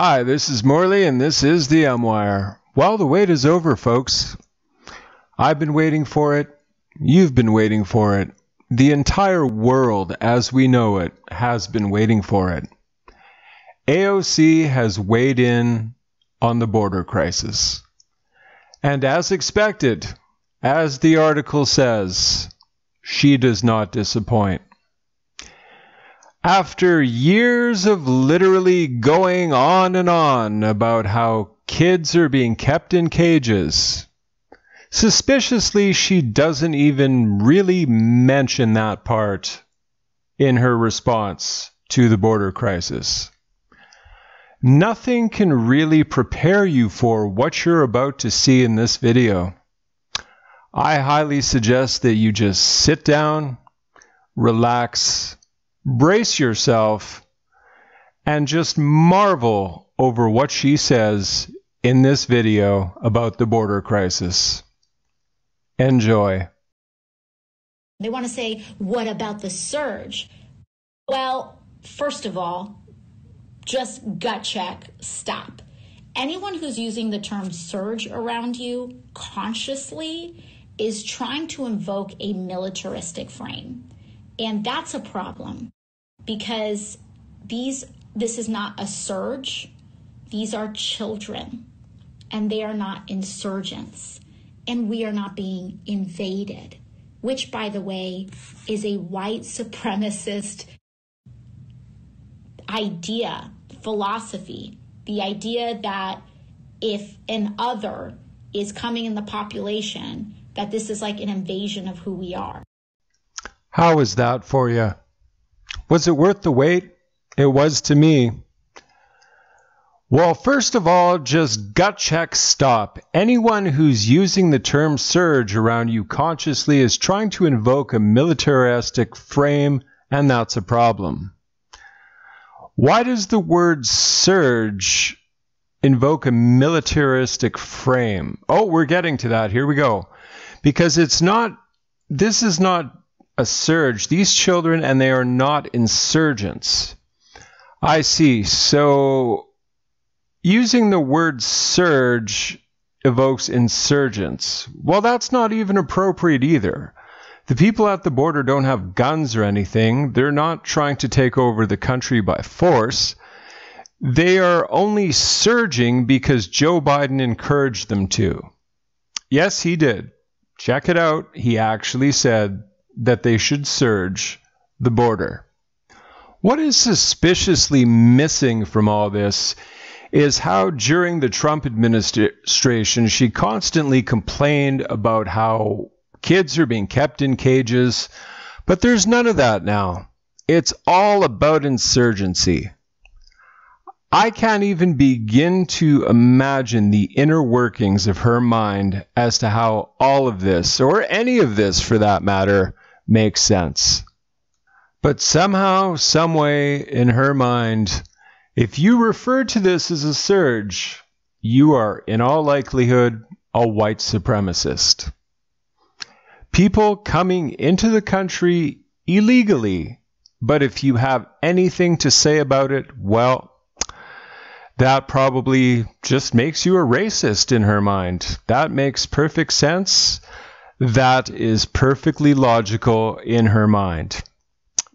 Hi, this is Morley, and this is the M-Wire. Well, the wait is over, folks. I've been waiting for it. You've been waiting for it. The entire world, as we know it, has been waiting for it. AOC has weighed in on the border crisis. And as expected, as the article says, she does not disappoint. After years of literally going on and on about how kids are being kept in cages, suspiciously she doesn't even really mention that part in her response to the border crisis. Nothing can really prepare you for what you're about to see in this video. I highly suggest that you just sit down, relax, brace yourself, and just marvel over what she says in this video about the border crisis. Enjoy. They want to say, what about the surge? Well, first of all, just gut check, stop. Anyone who's using the term surge around you consciously is trying to invoke a militaristic frame. And that's a problem. Because this is not a surge. These are children, and they are not insurgents, and we are not being invaded, which, by the way, is a white supremacist idea, philosophy, the idea that if an other is coming in the population, that this is like an invasion of who we are. How is that for you? Was it worth the wait? It was to me. Well, first of all, just gut check, stop. Anyone who's using the term surge around you consciously is trying to invoke a militaristic frame, and that's a problem. Why does the word surge invoke a militaristic frame? Oh, we're getting to that. Here we go. Because this is not a surge. These children, and they are not insurgents. I see. So using the word surge evokes insurgents. Well, that's not even appropriate either. The people at the border don't have guns or anything. They're not trying to take over the country by force. They are only surging because Joe Biden encouraged them to. Yes, he did. Check it out. He actually said that they should surge the border. What is suspiciously missing from all this is how during the Trump administration, she constantly complained about how kids are being kept in cages, but there's none of that now. It's all about insurgency. I can't even begin to imagine the inner workings of her mind as to how all of this, or any of this for that matter, makes sense. But somehow, someway, in her mind, if you refer to this as a surge, you are, in all likelihood, a white supremacist. People coming into the country illegally, but if you have anything to say about it, well, that probably just makes you a racist in her mind. That makes perfect sense. That is perfectly logical in her mind.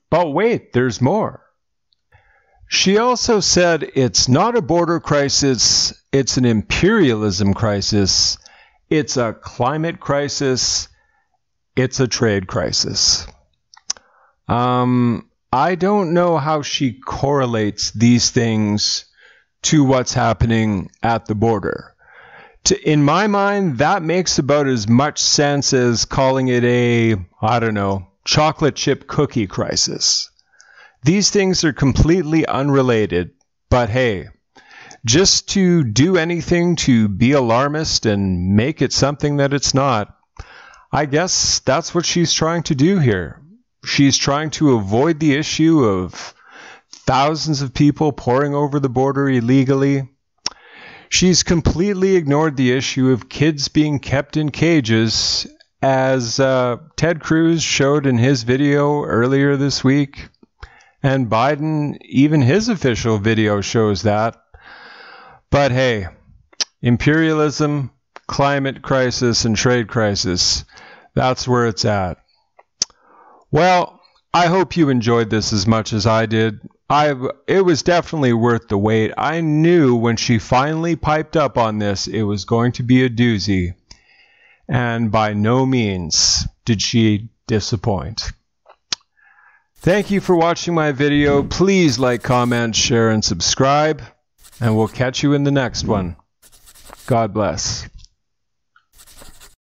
But wait, there's more. She also said it's not a border crisis, it's an imperialism crisis, it's a climate crisis, it's a trade crisis. I don't know how she correlates these things to what's happening at the border. In my mind, that makes about as much sense as calling it a, I don't know, chocolate chip cookie crisis. These things are completely unrelated, but hey, just to do anything to be alarmist and make it something that it's not, I guess that's what she's trying to do here. She's trying to avoid the issue of thousands of people pouring over the border illegally. She's completely ignored the issue of kids being kept in cages, as Ted Cruz showed in his video earlier this week. And Biden, even his official video shows that. But hey, imperialism, climate crisis, and trade crisis, that's where it's at. Well, I hope you enjoyed this as much as I did. It was definitely worth the wait. I knew when she finally piped up on this, it was going to be a doozy. And by no means did she disappoint. Thank you for watching my video. Please like, comment, share, and subscribe. And we'll catch you in the next one. God bless.